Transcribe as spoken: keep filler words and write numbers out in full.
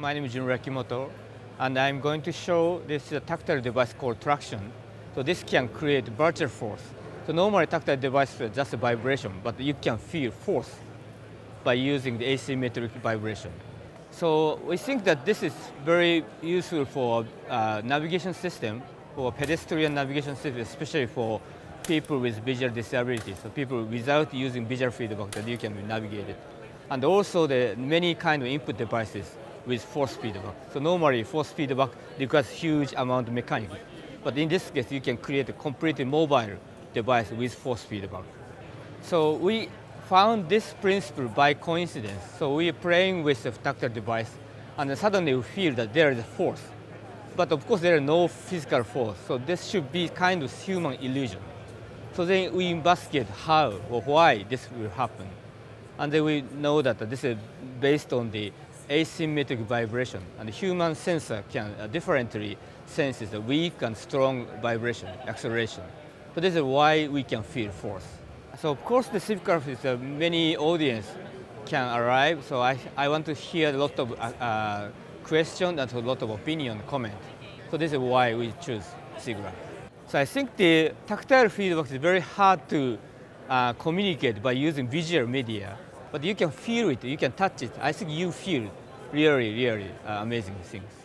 my name is Jun Rekimoto, and I'm going to show this is a tactile device called Traction. So this can create virtual force. So normally tactile device is just a vibration, but you can feel force by using the asymmetric vibration. So we think that this is very useful for uh, navigation system, for pedestrian navigation system, especially for people with visual disabilities, so people without using visual feedback that you can navigate it. And also the many kind of input devices with force feedback. So normally force feedback requires huge amount of mechanics. But in this case, you can create a completely mobile device with force feedback. So we found this principle by coincidence. So we are playing with a tactile device, and then suddenly we feel that there is a force. But of course, there is no physical force. So this should be kind of human illusion. So then we investigate how or why this will happen. And then we know that this is based on the asymmetric vibration. And the human sensor can differently sense the weak and strong vibration, acceleration. So this is why we can feel force. So of course the SIGGRAPH is uh, many audience can arrive. So I, I want to hear a lot of uh, uh, questions and a lot of opinion, comment. So this is why we choose SIGGRAPH. So I think the tactile feedback is very hard to uh, communicate by using visual media. But you can feel it, you can touch it. I think you feel really, really uh, amazing things.